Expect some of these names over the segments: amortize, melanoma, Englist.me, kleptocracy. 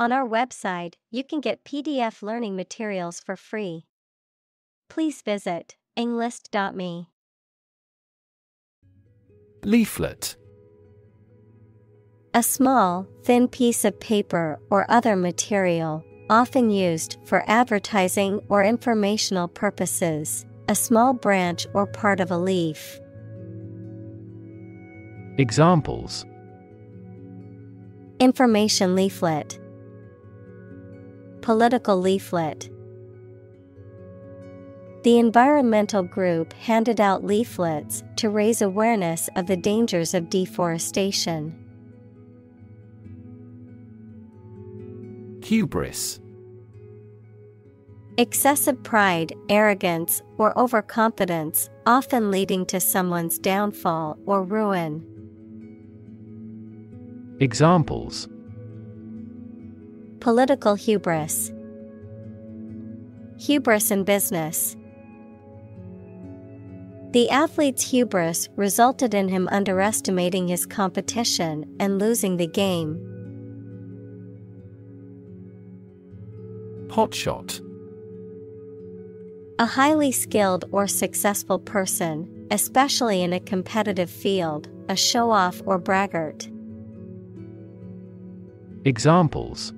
On our website, you can get PDF learning materials for free. Please visit Englist.me. Leaflet. A small, thin piece of paper or other material, often used for advertising or informational purposes, a small branch or part of a leaf. Examples: information leaflet, political leaflet. The environmental group handed out leaflets to raise awareness of the dangers of deforestation. Hubris. Excessive pride, arrogance, or overconfidence, often leading to someone's downfall or ruin. Examples: political hubris, hubris in business. The athlete's hubris resulted in him underestimating his competition and losing the game. Hotshot. A highly skilled or successful person, especially in a competitive field, a show-off or braggart. Examples: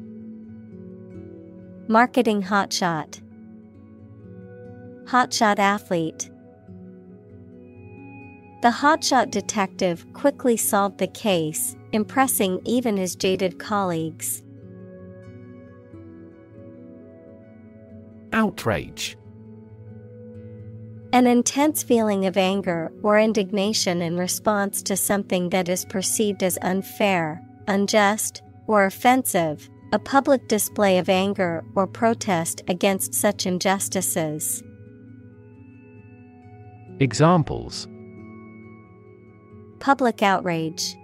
marketing hotshot, hotshot athlete. The hotshot detective quickly solved the case, impressing even his jaded colleagues. Outrage. An intense feeling of anger or indignation in response to something that is perceived as unfair, unjust, or offensive, a public display of anger or protest against such injustices. Examples: public outrage,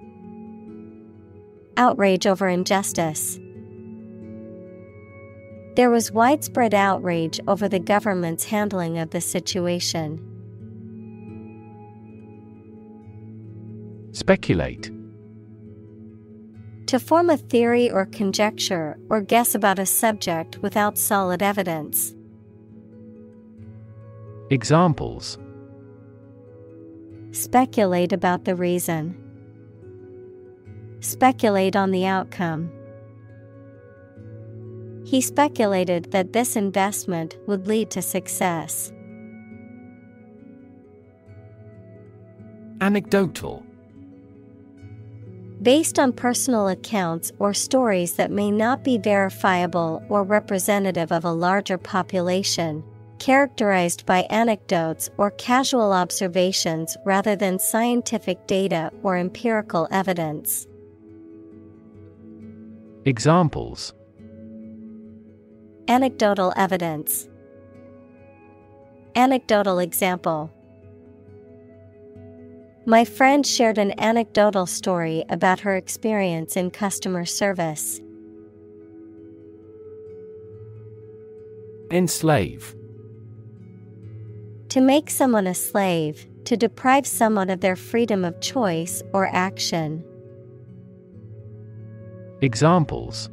outrage over injustice. There was widespread outrage over the government's handling of the situation. Speculate. To form a theory or conjecture or guess about a subject without solid evidence. Examples: speculate about the reason, speculate on the outcome. He speculated that this investment would lead to success. Anecdotal. Based on personal accounts or stories that may not be verifiable or representative of a larger population, characterized by anecdotes or casual observations rather than scientific data or empirical evidence. Examples: anecdotal evidence, anecdotal example. My friend shared an anecdotal story about her experience in customer service. Enslave. To make someone a slave, to deprive someone of their freedom of choice or action. Examples: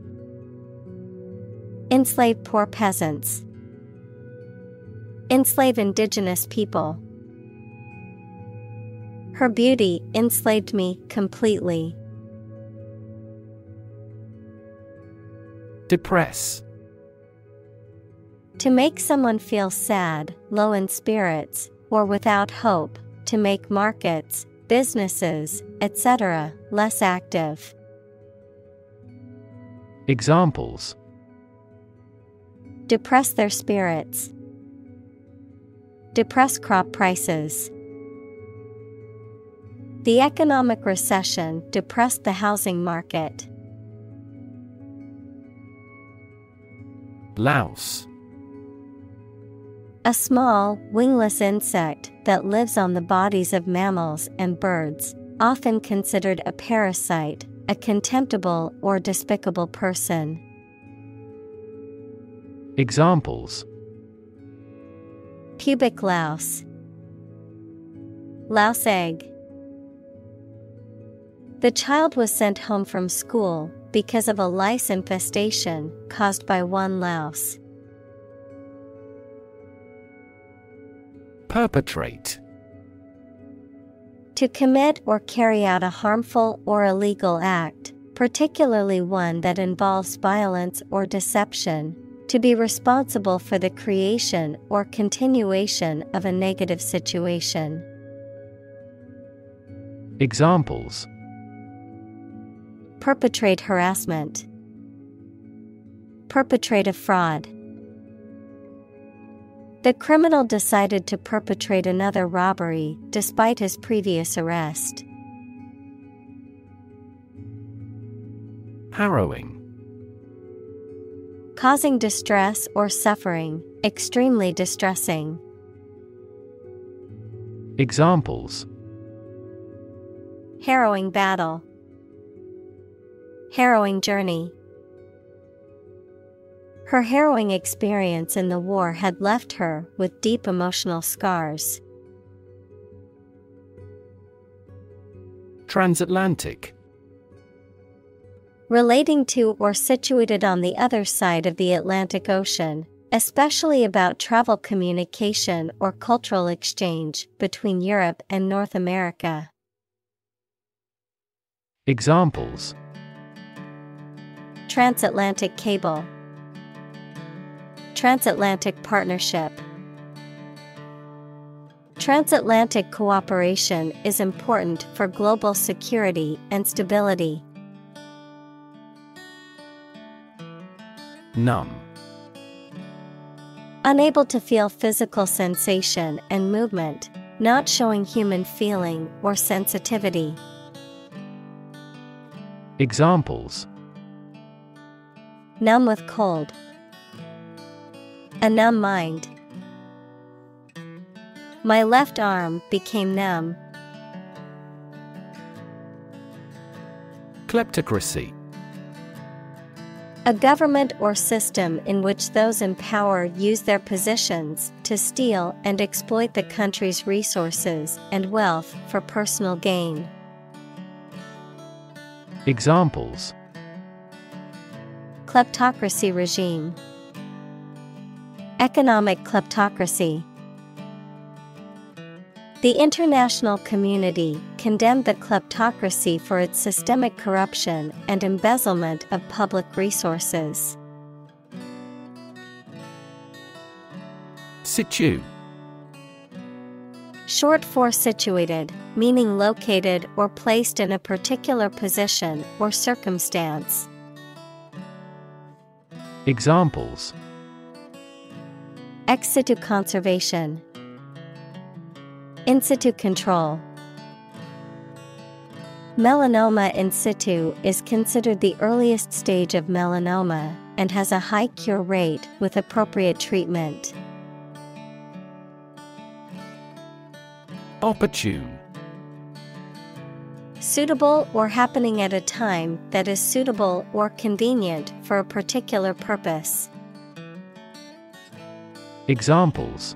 enslave poor peasants, enslave indigenous people. Her beauty enslaved me completely. Depress. To make someone feel sad, low in spirits, or without hope, to make markets, businesses, etc., less active. Examples: depress their spirits, depress crop prices. The economic recession depressed the housing market. Louse. A small, wingless insect that lives on the bodies of mammals and birds, often considered a parasite, a contemptible or despicable person. Examples: pubic louse, louse egg. The child was sent home from school because of a lice infestation caused by one louse. Perpetrate. To commit or carry out a harmful or illegal act, particularly one that involves violence or deception, to be responsible for the creation or continuation of a negative situation. Examples: perpetrate harassment, perpetrate a fraud. The criminal decided to perpetrate another robbery despite his previous arrest. Harrowing. Causing distress or suffering, extremely distressing. Examples: harrowing battle, harrowing journey. Her harrowing experience in the war had left her with deep emotional scars. Transatlantic. Relating to or situated on the other side of the Atlantic Ocean, especially about travel, communication, or cultural exchange between Europe and North America. Examples: transatlantic cable, transatlantic partnership. Transatlantic cooperation is important for global security and stability. Numb. Unable to feel physical sensation and movement, not showing human feeling or sensitivity. Examples: numb with cold, a numb mind. My left arm became numb. Kleptocracy. A government or system in which those in power use their positions to steal and exploit the country's resources and wealth for personal gain. Examples: kleptocracy regime, economic kleptocracy. The international community condemned the kleptocracy for its systemic corruption and embezzlement of public resources. Situ. Short for situated, meaning located or placed in a particular position or circumstance. Examples: ex situ conservation, in situ control. Melanoma in situ is considered the earliest stage of melanoma and has a high cure rate with appropriate treatment. Opportune. Suitable or happening at a time that is suitable or convenient for a particular purpose. Examples: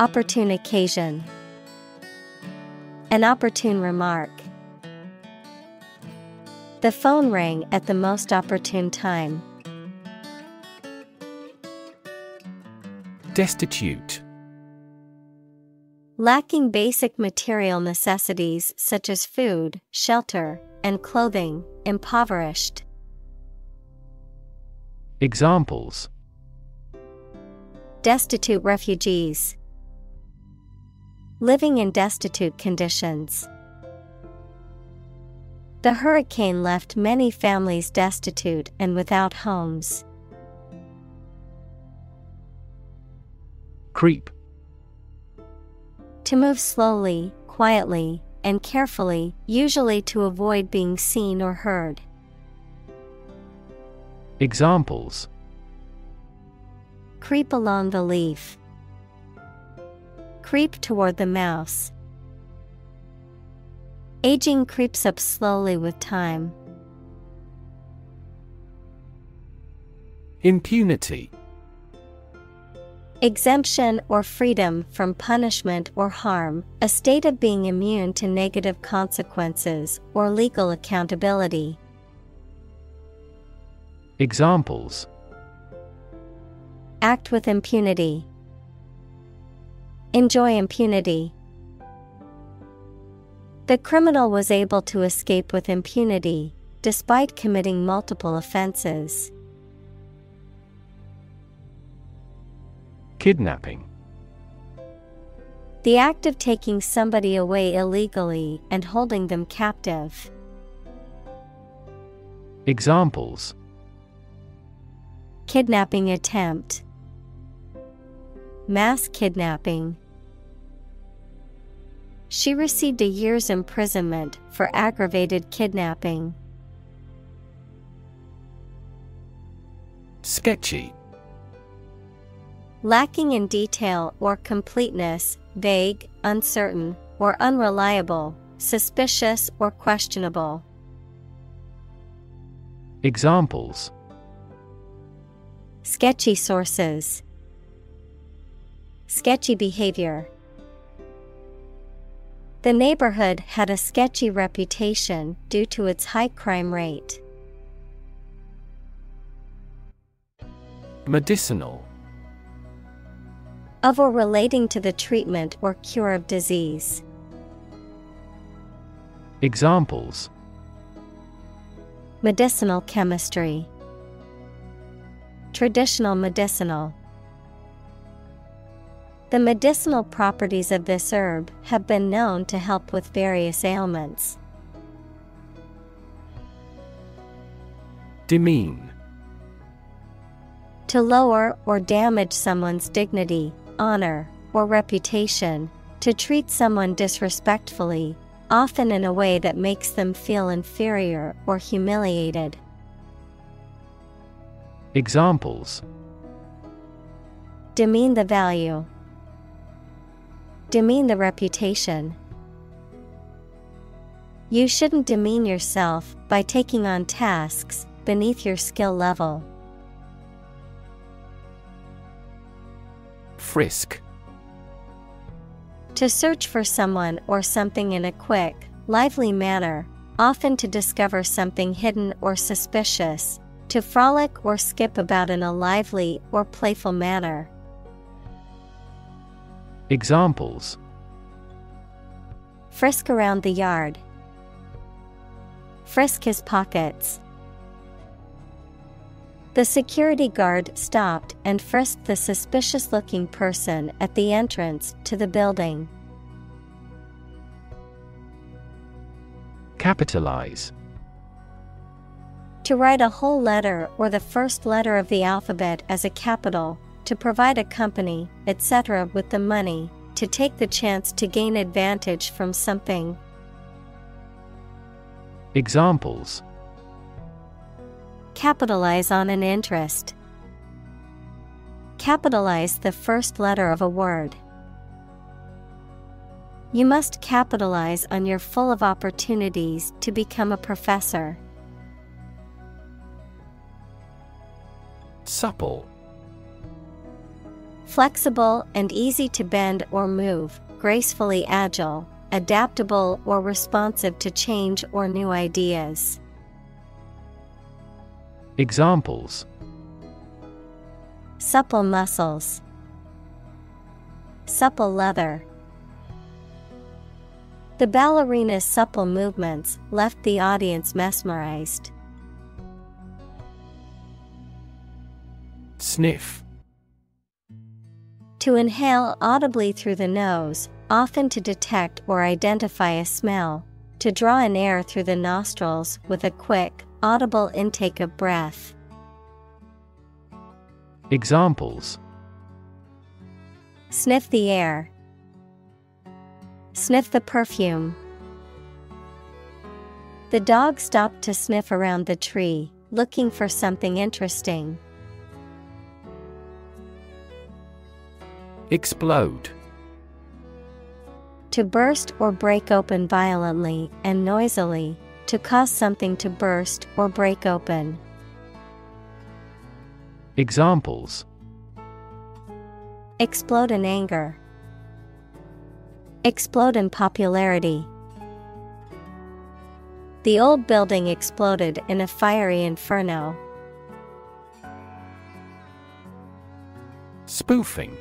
opportune occasion, an opportune remark. The phone rang at the most opportune time. Destitute. Lacking basic material necessities such as food, shelter, and clothing, impoverished. Examples: destitute refugees, living in destitute conditions. The hurricane left many families destitute and without homes. Creep. To move slowly, quietly, and carefully, usually to avoid being seen or heard. Examples: creep along the leaf, creep toward the mouse. Aging creeps up slowly with time. Impunity. Exemption or freedom from punishment or harm, a state of being immune to negative consequences or legal accountability. Examples: act with impunity, enjoy impunity. The criminal was able to escape with impunity, despite committing multiple offenses. Kidnapping. The act of taking somebody away illegally and holding them captive. Examples: kidnapping attempt, mass kidnapping. She received a year's imprisonment for aggravated kidnapping. Sketchy. Lacking in detail or completeness, vague, uncertain, or unreliable, suspicious or questionable. Examples: sketchy sources, sketchy behavior. The neighborhood had a sketchy reputation due to its high crime rate. Medicinal. Of or relating to the treatment or cure of disease. Examples: medicinal chemistry, traditional medicinal. The medicinal properties of this herb have been known to help with various ailments. Demean. To lower or damage someone's dignity, honor, or reputation, to treat someone disrespectfully, often in a way that makes them feel inferior or humiliated. Examples: demean the value, demean the reputation. You shouldn't demean yourself by taking on tasks beneath your skill level. Frisk. To search for someone or something in a quick, lively manner, often to discover something hidden or suspicious, to frolic or skip about in a lively or playful manner. Examples: frisk around the yard, frisk his pockets. The security guard stopped and frisked the suspicious-looking person at the entrance to the building. Capitalize. To write a whole letter or the first letter of the alphabet as a capital, to provide a company, etc. with the money, to take the chance to gain advantage from something. Examples: capitalize on an interest, capitalize the first letter of a word. You must capitalize on your full of opportunities to become a professor. Supple. Flexible and easy to bend or move, gracefully agile, adaptable or responsive to change or new ideas. Examples: supple muscles, supple leather. The ballerina's supple movements left the audience mesmerized. Sniff. To inhale audibly through the nose, often to detect or identify a smell, to draw in air through the nostrils with a quick, audible intake of breath. Examples: sniff the air, sniff the perfume. The dog stopped to sniff around the tree, looking for something interesting. Explode. To burst or break open violently and noisily, to cause something to burst or break open. Examples: explode in anger, explode in popularity. The old building exploded in a fiery inferno. Spoofing.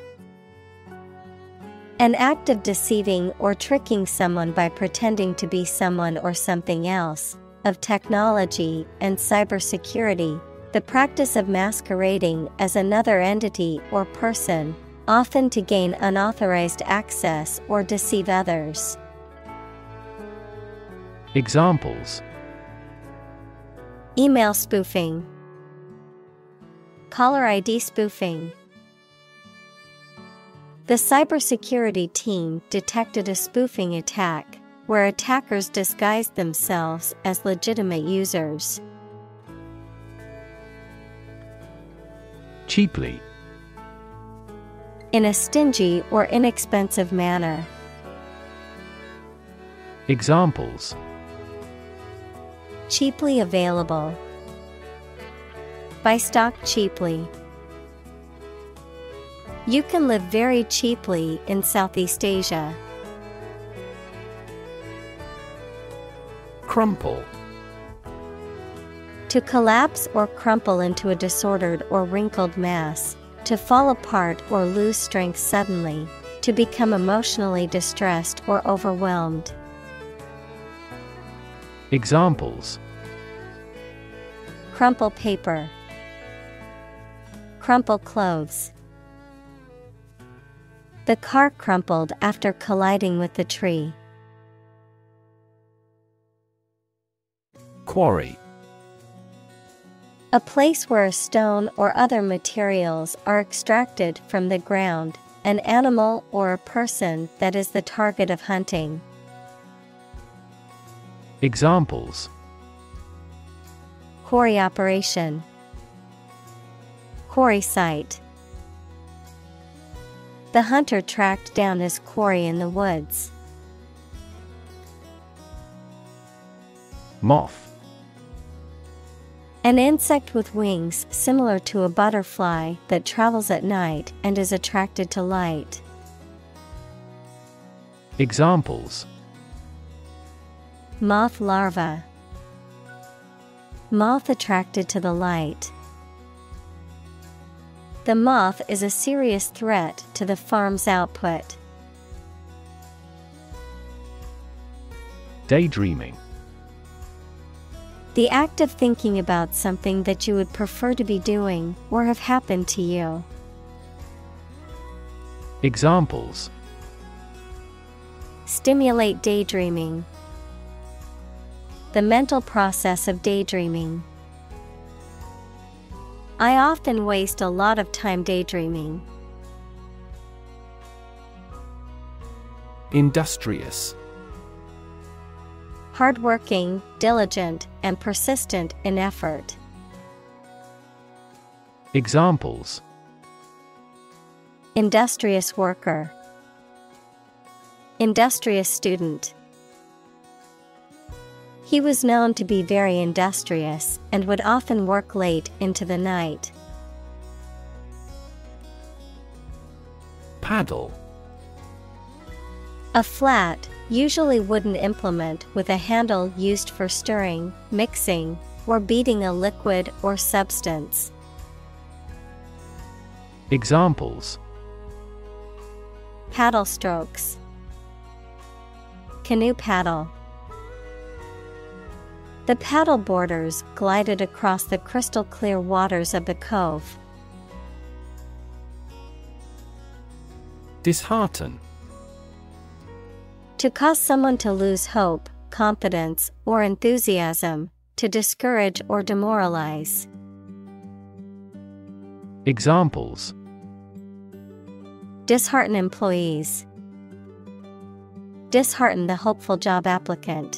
An act of deceiving or tricking someone by pretending to be someone or something else. Of technology and cybersecurity, the practice of masquerading as another entity or person, often to gain unauthorized access or deceive others. Examples: email spoofing, caller ID spoofing. The cybersecurity team detected a spoofing attack, where attackers disguised themselves as legitimate users. Cheaply. In a stingy or inexpensive manner. Examples: cheaply available. Buy stock cheaply. You can live very cheaply in Southeast Asia. Crumple. To collapse or crumple into a disordered or wrinkled mass, to fall apart or lose strength suddenly, to become emotionally distressed or overwhelmed. Examples: crumple paper, crumple clothes. The car crumpled after colliding with the tree. Quarry. A place where a stone or other materials are extracted from the ground, an animal or a person that is the target of hunting. Examples: quarry operation, quarry site. The hunter tracked down his quarry in the woods. Moth. An insect with wings similar to a butterfly that travels at night and is attracted to light. Examples: moth larva, moth attracted to the light. The moth is a serious threat to the farm's output. Daydreaming. The act of thinking about something that you would prefer to be doing or have happened to you. Examples: stimulate daydreaming, the mental process of daydreaming. I often waste a lot of time daydreaming. Industrious. Hardworking, diligent, and persistent in effort. Examples: industrious worker, industrious student. He was known to be very industrious and would often work late into the night. Paddle. A flat, usually wooden implement with a handle used for stirring, mixing, or beating a liquid or substance. Examples: paddle strokes, canoe paddle. The paddle boarders glided across the crystal clear waters of the cove. Dishearten. To cause someone to lose hope, confidence, or enthusiasm, to discourage or demoralize. Examples: dishearten employees, dishearten the hopeful job applicant.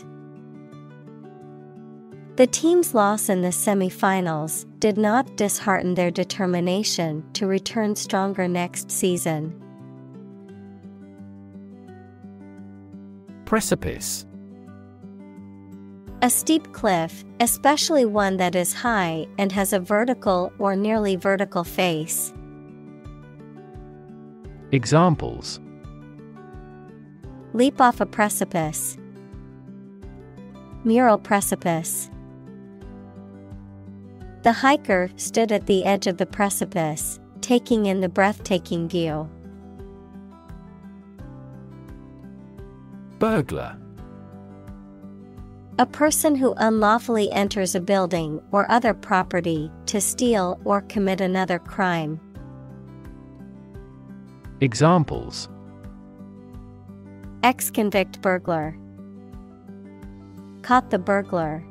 The team's loss in the semifinals did not dishearten their determination to return stronger next season. Precipice. A steep cliff, especially one that is high and has a vertical or nearly vertical face. Examples: leap off a precipice, mural precipice. The hiker stood at the edge of the precipice, taking in the breathtaking view. Burglar. A person who unlawfully enters a building or other property to steal or commit another crime. Examples: ex-convict burglar, caught the burglar.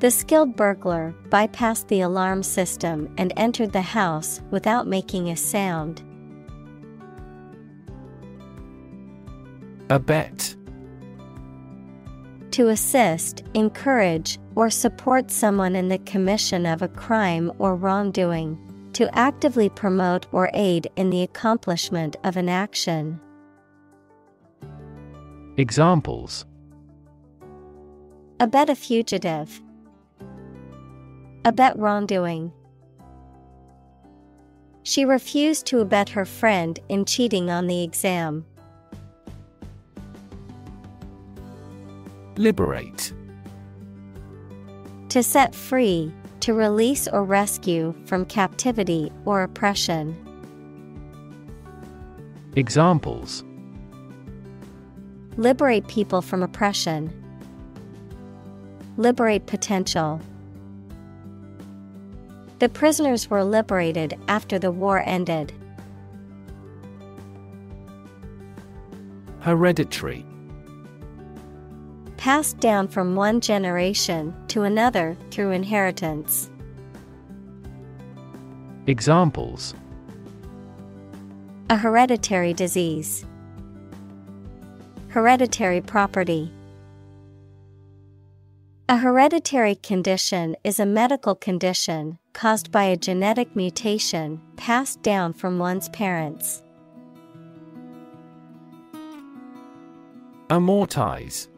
The skilled burglar bypassed the alarm system and entered the house without making a sound. Abet. To assist, encourage, or support someone in the commission of a crime or wrongdoing. To actively promote or aid in the accomplishment of an action. Examples: abet a fugitive, abet wrongdoing. She refused to abet her friend in cheating on the exam. Liberate. To set free, to release or rescue from captivity or oppression. Examples: liberate people from oppression, liberate potential. The prisoners were liberated after the war ended. Hereditary. Passed down from one generation to another through inheritance. Examples: a hereditary disease, hereditary property. A hereditary condition is a medical condition caused by a genetic mutation passed down from one's parents. Amortize.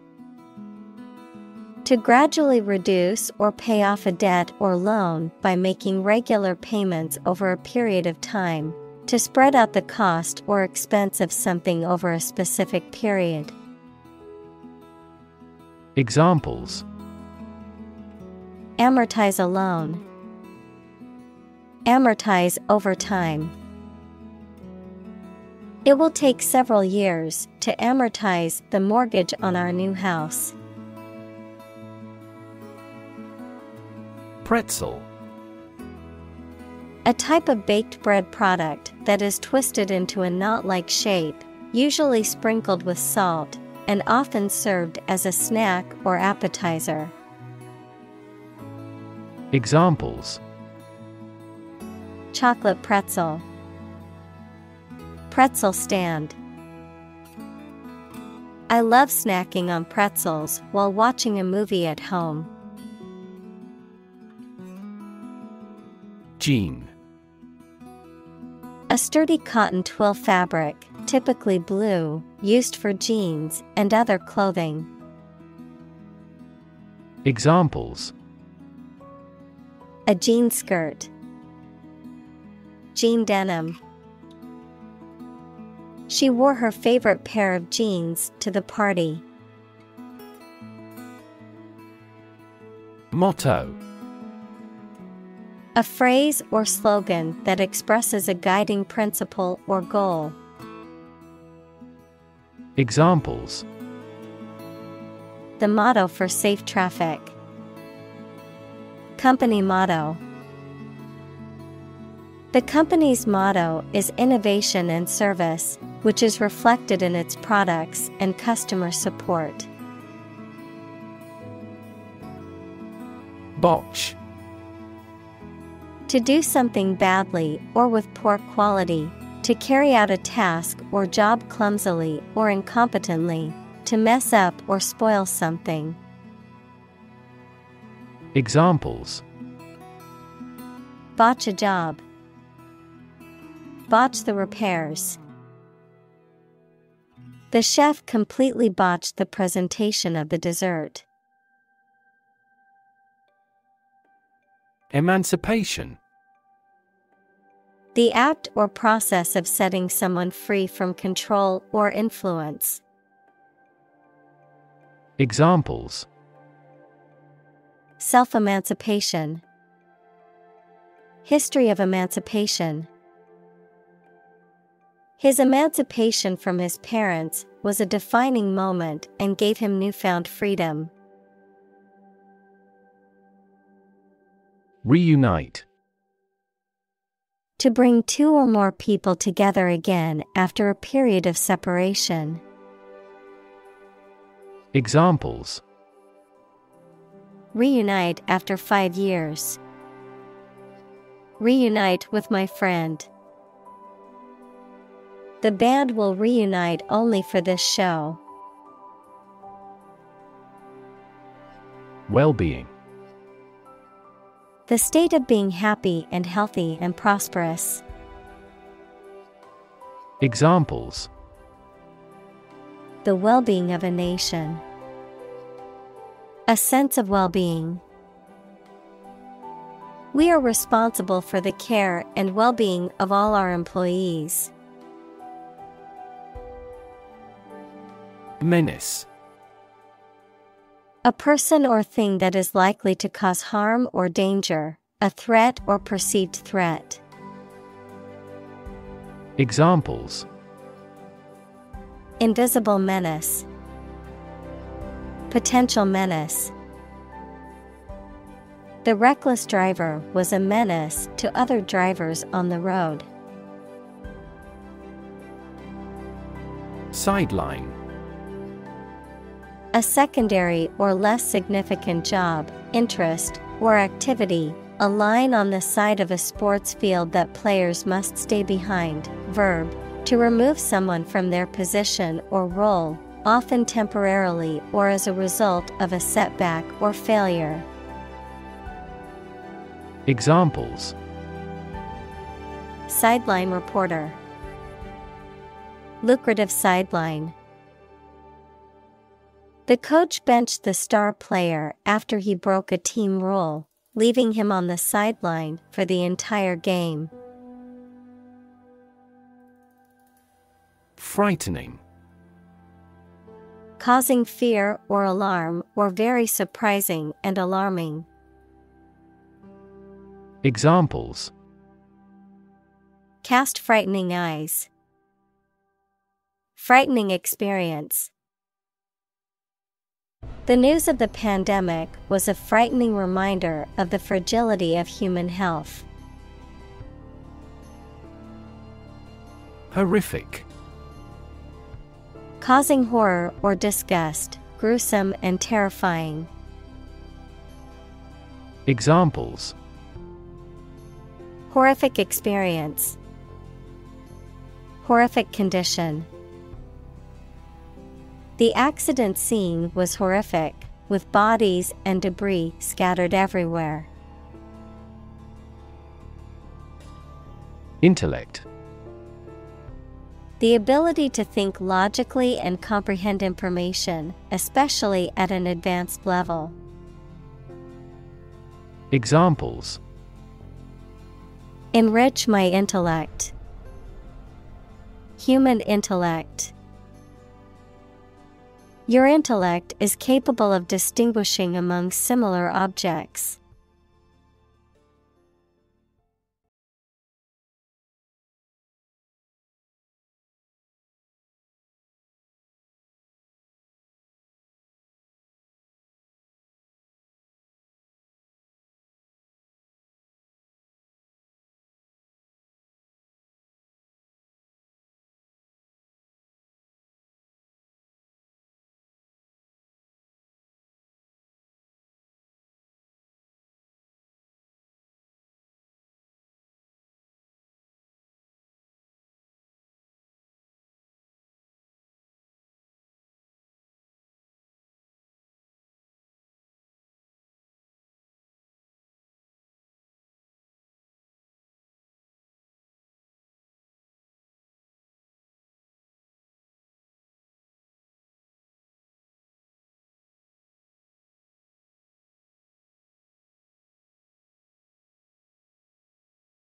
To gradually reduce or pay off a debt or loan by making regular payments over a period of time. To spread out the cost or expense of something over a specific period. Examples: amortize a loan, amortize over time. It will take several years to amortize the mortgage on our new house. Pretzel. A type of baked bread product that is twisted into a knot-like shape, usually sprinkled with salt, and often served as a snack or appetizer. Examples: chocolate pretzel, pretzel stand. I love snacking on pretzels while watching a movie at home. Jean. A sturdy cotton twill fabric, typically blue, used for jeans and other clothing. Examples: a jean skirt, jean denim. She wore her favorite pair of jeans to the party. Motto. A phrase or slogan that expresses a guiding principle or goal. Examples: the motto for safe traffic, company motto. The company's motto is innovation and service, which is reflected in its products and customer support. Botch. To do something badly or with poor quality, to carry out a task or job clumsily or incompetently, to mess up or spoil something. Examples: botch a job, botch the repairs. The chef completely botched the presentation of the dessert. Emancipation. The act or process of setting someone free from control or influence. Examples: self-emancipation, History of emancipation. His emancipation from his parents was a defining moment and gave him newfound freedom. Reunite. To bring two or more people together again after a period of separation. Examples: reunite after 5 years. Reunite with my friend. The band will reunite only for this show. Well-being. The state of being happy and healthy and prosperous. Examples: the well-being of a nation. A sense of well-being. We are responsible for the care and well-being of all our employees. Menace. A person or thing that is likely to cause harm or danger, a threat or perceived threat. Examples: invisible menace. Potential menace. The reckless driver was a menace to other drivers on the road. Sideline. A secondary or less significant job, interest, or activity, a line on the side of a sports field that players must stay behind. Verb, to remove someone from their position or role, often temporarily or as a result of a setback or failure. Examples: sideline reporter. Lucrative sideline. The coach benched the star player after he broke a team rule, leaving him on the sideline for the entire game. Frightening. Causing fear or alarm or very surprising and alarming. Examples: cast frightening eyes. Frightening experience. The news of the pandemic was a frightening reminder of the fragility of human health. Horrific. Causing horror or disgust, gruesome and terrifying. Examples: horrific experience. Horrific condition. The accident scene was horrific, with bodies and debris scattered everywhere. Intellect. The ability to think logically and comprehend information, especially at an advanced level. Examples: enrich my intellect. Human intellect. Your intellect is capable of distinguishing among similar objects.